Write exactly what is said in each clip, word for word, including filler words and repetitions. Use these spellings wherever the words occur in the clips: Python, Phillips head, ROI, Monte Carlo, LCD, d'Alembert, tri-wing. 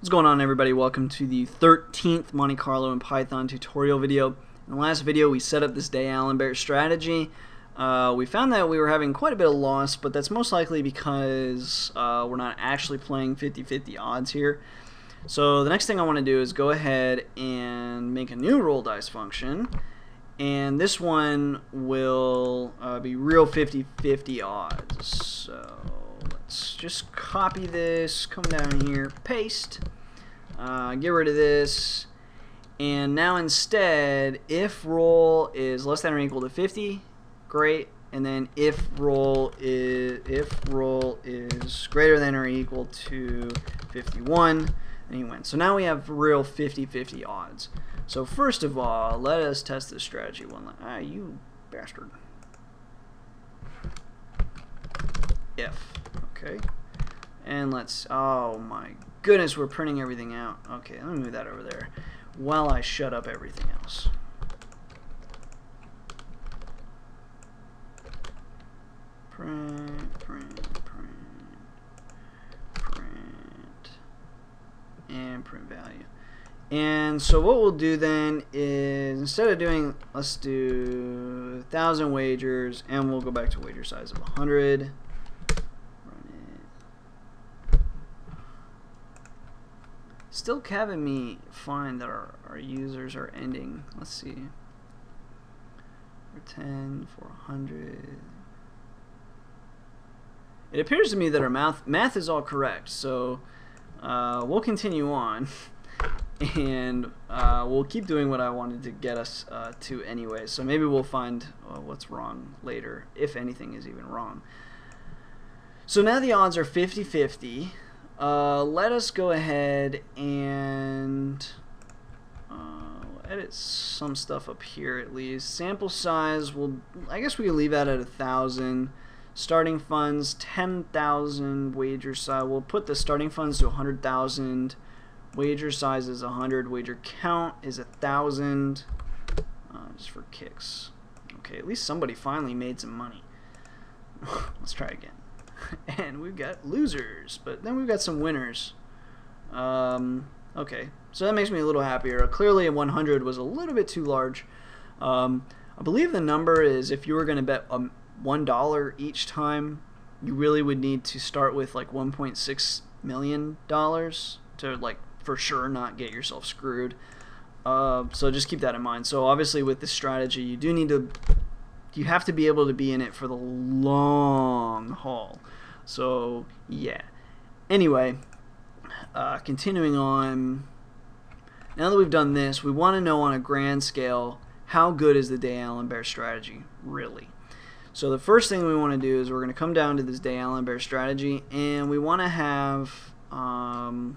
What's going on, everybody? Welcome to the thirteenth Monte Carlo and Python tutorial video. In the last video, we set up this d'Alembert strategy. Uh, we found that we were having quite a bit of loss, but that's most likely because uh, we're not actually playing fifty fifty odds here. So the next thing I want to do is go ahead and make a new roll dice function, and this one will uh, be real fifty fifty odds. So let's just copy this, come down here, paste, uh, get rid of this, and now instead, if roll is less than or equal to fifty, great, and then if roll is if roll is greater than or equal to fifty-one, then you win. So now we have real fifty fifty odds. So first of all, let us test this strategy one last. Ah, you bastard. If. Okay, and let's, oh my goodness, we're printing everything out. Okay, let me move that over there while I shut up everything else. Print, print, print, print, and print value. And so what we'll do then is, instead of doing, let's do one thousand wagers, and we'll go back to wager size of one hundred. Still having me find that our, our users are ending. Let's see. For ten, for one hundred. It appears to me that our math, math is all correct, so uh, we'll continue on. And uh, we'll keep doing what I wanted to get us uh, to anyway. So maybe we'll find uh, what's wrong later, if anything is even wrong. So now the odds are fifty fifty. Uh, let us go ahead and uh, edit some stuff up here at least. Sample size, we'll, I guess we can leave that at one thousand. Starting funds, ten thousand. Wager size, we'll put the starting funds to one hundred thousand. Wager size is one hundred. Wager count is one thousand. Uh, just for kicks. Okay, at least somebody finally made some money. Let's try again. And we've got losers, but then we've got some winners. Um, okay, so that makes me a little happier. Clearly one hundred was a little bit too large. Um, I believe the number is, if you were going to bet um, one dollar each time, you really would need to start with like one point six million dollars to, like, for sure not get yourself screwed. Uh, so just keep that in mind. So obviously with this strategy, you do need to... you have to be able to be in it for the long haul. So yeah, anyway, uh, continuing on, now that we've done this, we want to know on a grand scale, how good is the d'Alembert strategy really? So the first thing we want to do is we're going to come down to this d'Alembert strategy, and we want to have um,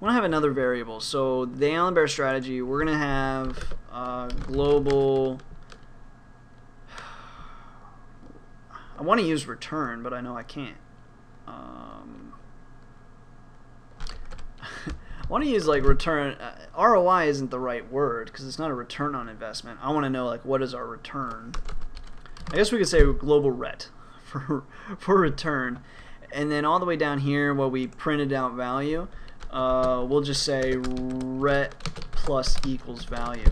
we want to have another variable. So the d'Alembert strategy, we're going to have uh, global. I want to use return, but I know I can't. Um, I want to use like return. Uh, R O I isn't the right word because it's not a return on investment. I want to know, like, what is our return? I guess we could say global ret for for return, and then all the way down here where we printed out value, uh, we'll just say ret plus equals value.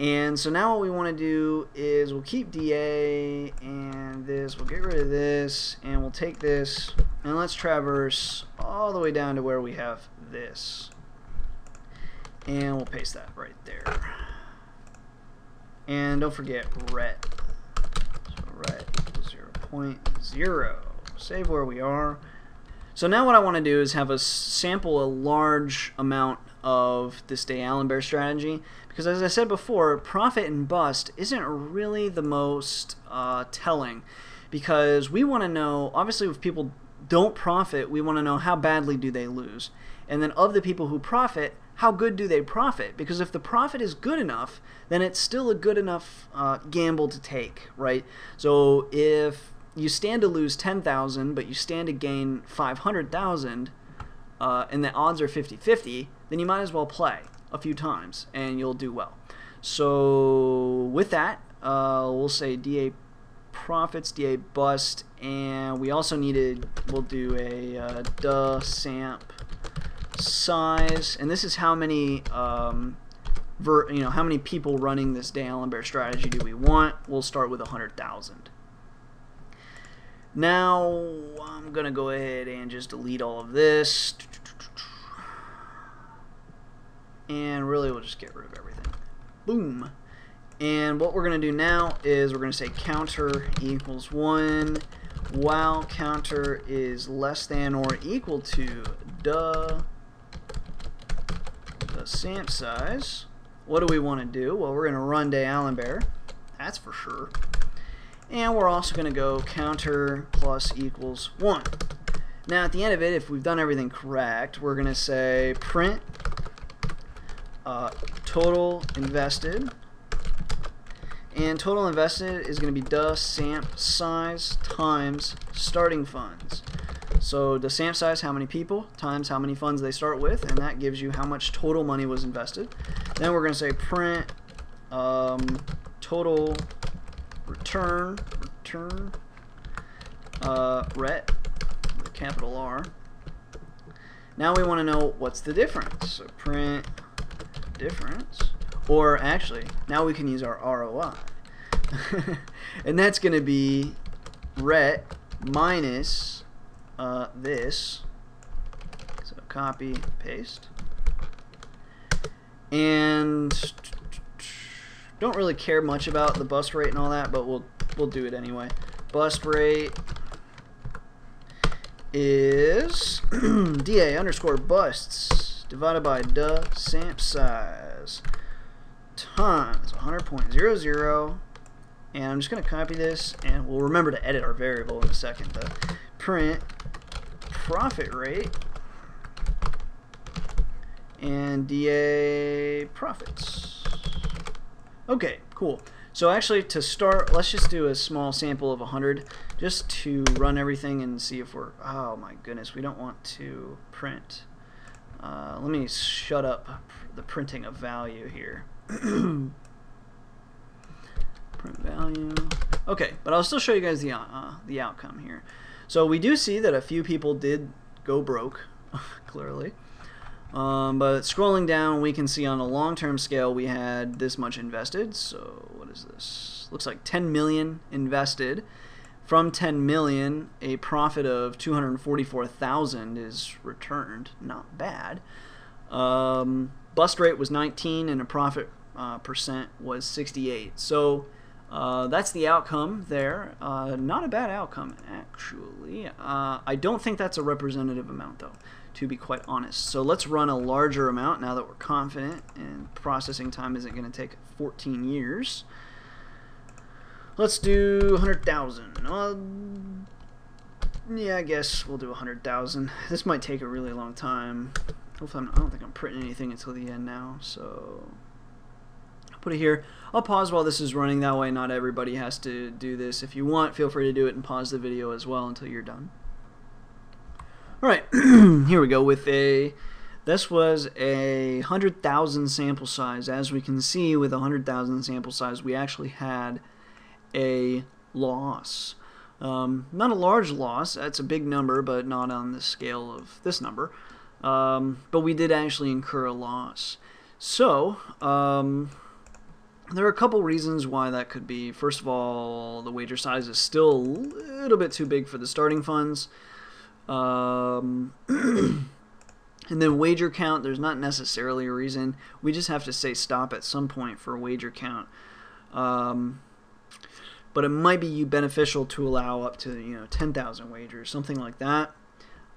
And so now what we want to do is we'll keep D A and this, we'll get rid of this, and we'll take this, and let's traverse all the way down to where we have this. And we'll paste that right there. And don't forget ret. So ret zero point zero. Save where we are. So now what I want to do is have us sample a large amount of this d'Alembert strategy, because as I said before, profit and bust isn't really the most uh, telling, because we want to know, obviously if people don't profit, we want to know how badly do they lose, and then of the people who profit, how good do they profit? Because if the profit is good enough, then it's still a good enough uh, gamble to take, right? So if you stand to lose ten thousand, but you stand to gain five hundred thousand, uh, and the odds are fifty fifty, then you might as well play a few times, and you'll do well. So with that, uh, we'll say D A profits, D A bust, and we also needed, we'll do a uh, duh samp size, and this is how many um, ver you know how many people running this d'Alembert strategy do we want? We'll start with one hundred thousand. Now I'm gonna go ahead and just delete all of this, and really we'll just get rid of everything. Boom. And what we're gonna do now is we're gonna say counter equals one while counter is less than or equal to duh the sample size. What do we want to do? Well, we're gonna run d'Alembert, that's for sure, and we're also gonna go counter plus equals one. Now at the end of it, if we've done everything correct, we're gonna say print uh, total invested. And total invested is going to be the sample size times starting funds. So the sample size, how many people, times how many funds they start with, and that gives you how much total money was invested. Then we're going to say print um, total return, return uh, ret, with capital R. Now we want to know what's the difference. So print difference. Or actually, now we can use our R O I. And that's going to be ret minus uh, this. So copy, paste. And don't really care much about the bust rate and all that, but we'll, we'll do it anyway. Bust rate is D A underscore busts divided by the sample size times one hundred point zero zero, and I'm just going to copy this, and we'll remember to edit our variable in a second. The print profit rate and D A profits. Okay, cool. So actually, to start, let's just do a small sample of one hundred just to run everything and see if we're, oh my goodness, we don't want to print. Uh, let me shut up the printing of value here. Print value. Okay, but I'll still show you guys the uh, the outcome here. So we do see that a few people did go broke, clearly. Um, but scrolling down, we can see on a long-term scale we had this much invested. So what is this? Looks like ten million invested. From ten million, a profit of two hundred forty-four thousand is returned. Not bad. Um, bust rate was nineteen, and a profit Uh, percent was sixty-eight. So uh, that's the outcome there. Uh, not a bad outcome, actually. Uh, I don't think that's a representative amount, though, to be quite honest. So let's run a larger amount now that we're confident, and processing time isn't going to take fourteen years. Let's do one hundred thousand. Uh, yeah, I guess we'll do one hundred thousand. This might take a really long time. Hopefully, I'm, I don't think I'm printing anything until the end now, so put it here. I'll pause while this is running, that way not everybody has to do this. If you want, feel free to do it and pause the video as well until you're done. Alright, here we go with a, this was a one hundred thousand sample size. As we can see, with one hundred thousand sample size, we actually had a loss. Um, not a large loss, that's a big number, but not on the scale of this number. Um, but we did actually incur a loss. So, um, there are a couple reasons why that could be. First of all, the wager size is still a little bit too big for the starting funds. Um, and then wager count, there's not necessarily a reason. We just have to say stop at some point for wager count. Um, but it might be beneficial to allow up to, you know, ten thousand wagers, something like that.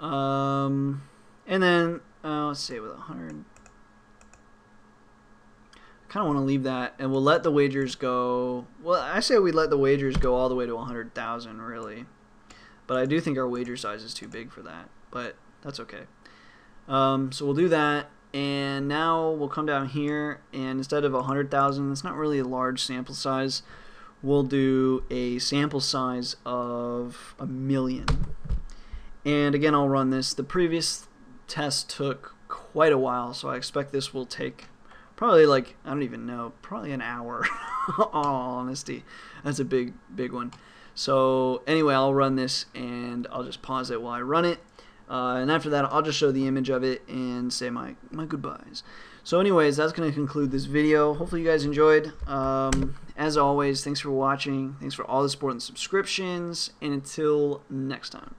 Um, and then, uh, let's say with one hundred... kind of want to leave that, and we'll let the wagers go. Well, I say we let the wagers go all the way to one hundred thousand, really. But I do think our wager size is too big for that, but that's okay. Um, so we'll do that, and now we'll come down here, and instead of one hundred thousand, it's not really a large sample size, we'll do a sample size of a million. And again, I'll run this. The previous test took quite a while, so I expect this will take probably, like, I don't even know, probably an hour. All honesty, that's a big, big one. So anyway, I'll run this, and I'll just pause it while I run it. Uh, and after that, I'll just show the image of it and say my, my goodbyes. So anyways, that's going to conclude this video. Hopefully you guys enjoyed. Um, as always, thanks for watching. Thanks for all the support and subscriptions. And until next time.